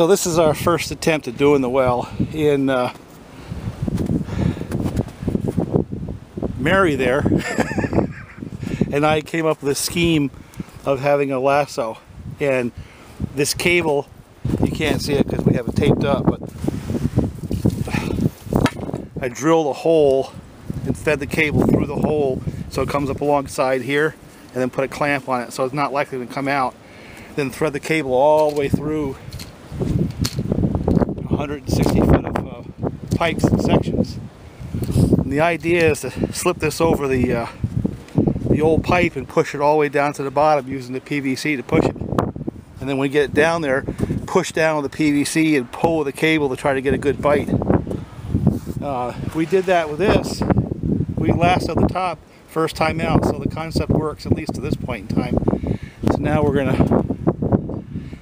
So this is our first attempt at doing the well in Mary there. And I came up with a scheme of having a lasso, and this cable, you can't see it because we have it taped up, but I drilled a hole and fed the cable through the hole so it comes up alongside here, and then put a clamp on it so it's not likely to come out. Then thread the cable all the way through 160 foot of pipes and sections. And the idea is to slip this over the old pipe and push it all the way down to the bottom using the PVC to push it. And then when you get it down there, push down with the PVC and pull the cable to try to get a good bite. We did that with this. We lassoed the top first time out, so the concept works, at least to this point in time. So now we're gonna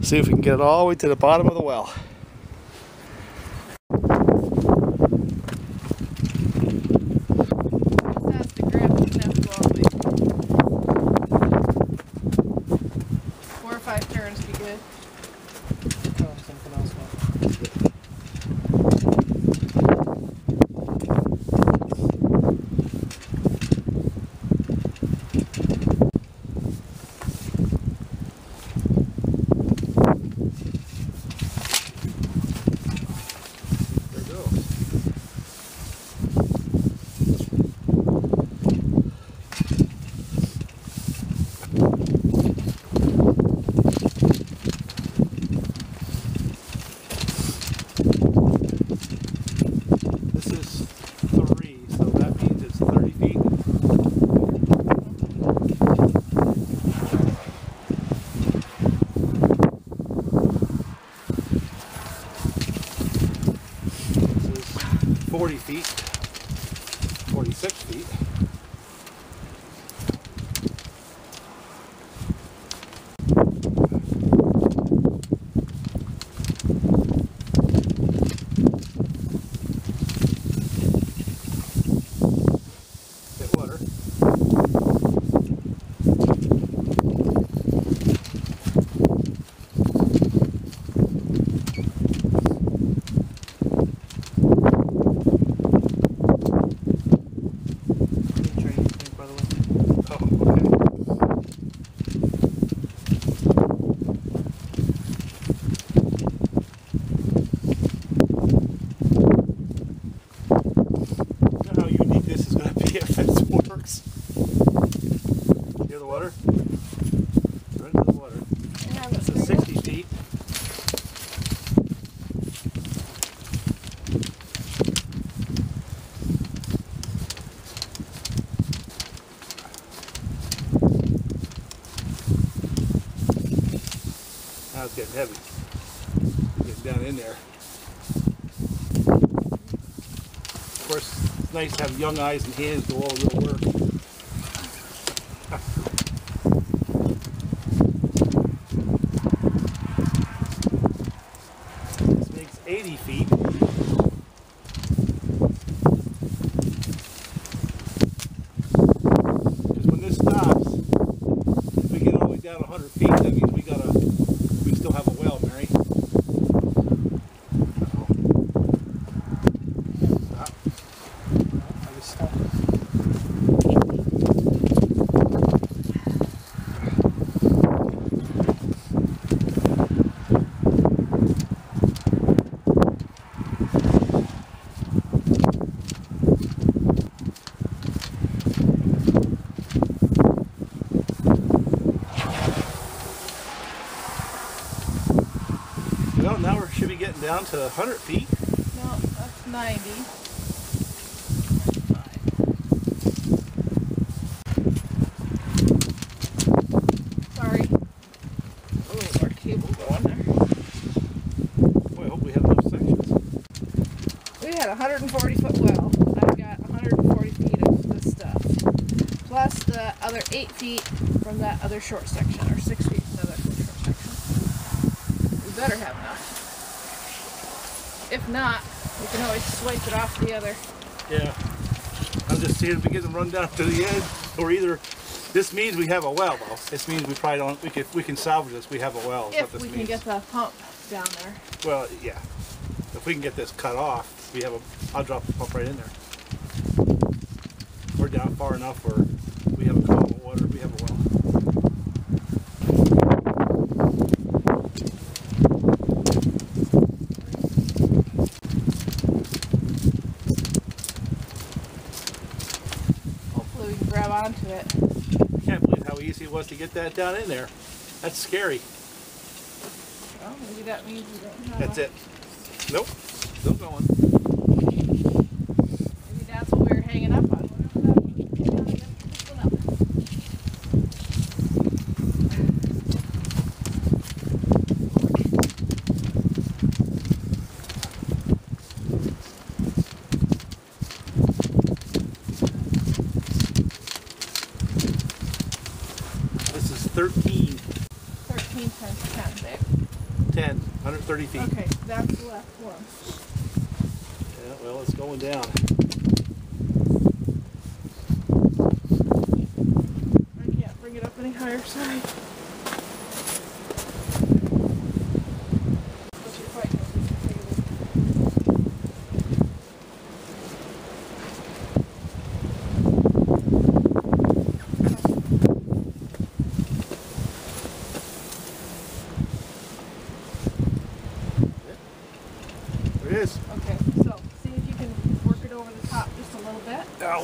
see if we can get it all the way to the bottom of the well. It's getting heavy. Getting down in there. Of course, it's nice to have young eyes and hands do all the real work. This makes 80 feet. Because when this stops, if we get all the way down 100 feet, that means we got a still have a well, Mary. Stop. I just stopped. Getting down to 100 feet. No, that's 90. That's sorry. Oh, our cable going there. Boy, I hope we had enough sections. We had a 140 foot well. I've got 140 feet of this stuff. Plus the other 8 feet from that other short section, or 6 feet from the other short section. We better have enough. If not, we can always swipe it off the other. Yeah. I'm just seeing if we get them run down to the end, or either. This means we have a well, though. This means we probably don't. We can salvage this. We have a well. If we can get the pump. down there. Well, yeah. If we can get this cut off, we have a. I'll drop the pump right in there. We're down far enough where we have a column of water. We have a well. Onto it. I can't believe how easy it was to get that down in there. That's scary. Well, maybe that means we don't have that's it. Nope. Still going. Maybe that's what we were hanging up on. Feet. Okay, so that's the left one. Yeah, well, it's going down. I can't bring it up any higher side.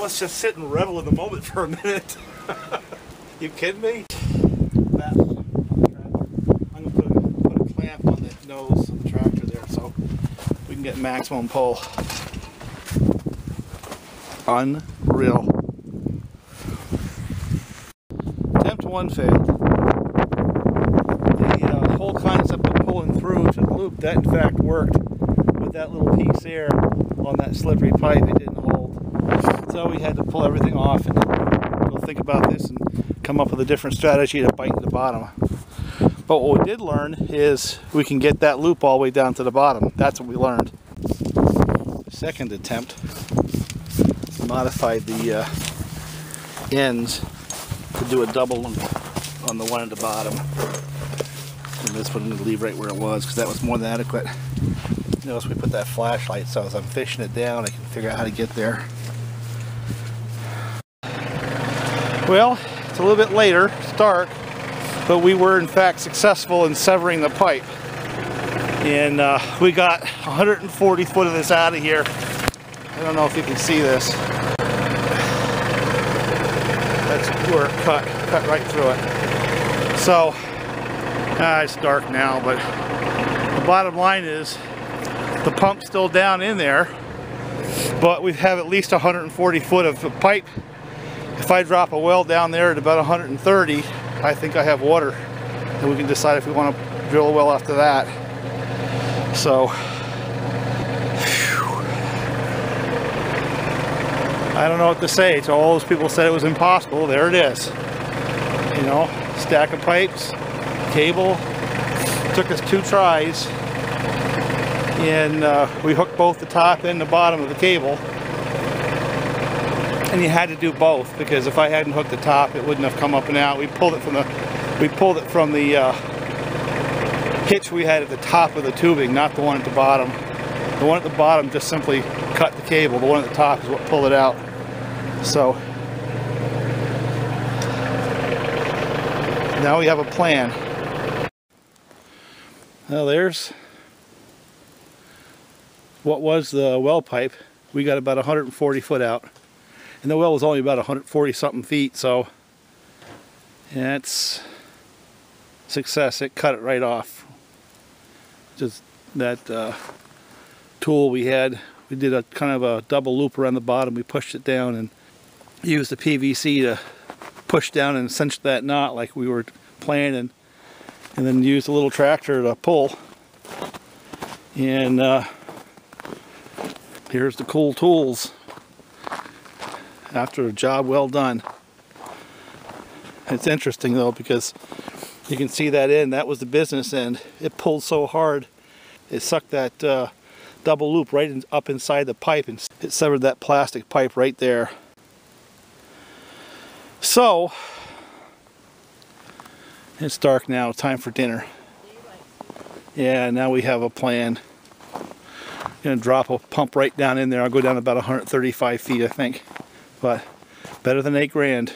Let's just sit and revel in the moment for a minute. You kidding me? I'm going to put a clamp on the nose of the tractor there so we can get maximum pull. Unreal. Attempt one failed. The whole concept of pulling through to the loop, that in fact worked. With that little piece there on that slippery pipe, it didn't hold. So we had to pull everything off, and we'll think about this and come up with a different strategy to bite the bottom. But what we did learn is we can get that loop all the way down to the bottom. That's what we learned. The second attempt, modified the ends to do a double loop on the one at the bottom. And this one I'm going to leave right where it was because that was more than adequate. Notice we put that flashlight, so as I'm fishing it down, I can figure out how to get there. Well, it's a little bit later, it's dark, but we were in fact successful in severing the pipe. And we got 140 foot of this out of here. I don't know if you can see this. That's where it cut right through it. So, it's dark now, but the bottom line is the pump's still down in there, but we have at least 140 foot of the pipe. If I drop a well down there at about 130, I think I have water. And we can decide if we want to drill a well after that. So, whew. I don't know what to say. To all those people said it was impossible, there it is. You know, stack of pipes, cable. It took us 2 tries. And we hooked both the top and the bottom of the cable. And you had to do both, because if I hadn't hooked the top, it wouldn't have come up and out. We pulled it from the hitch we had at the top of the tubing, not the one at the bottom. The one at the bottom just simply cut the cable. The one at the top is what pulled it out. So now we have a plan. Now there's what was the well pipe. We got about 140 foot out. And the well was only about 140 something feet, so that's success. It cut it right off. Just that tool we had, we did a kind of a double loop around the bottom. We pushed it down and used the PVC to push down and cinch that knot like we were planning, and then used a little tractor to pull. And here's the cool tools. After a job well done. It's interesting though, because you can see that end, that was the business end. It pulled so hard, it sucked that double loop right up inside the pipe, and it severed that plastic pipe right there. So, it's dark now, time for dinner. Yeah, now we have a plan. Gonna drop a pump right down in there. I'll go down about 135 feet, I think, but better than $8,000.